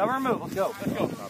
Cover and move. Let's go. Let's go.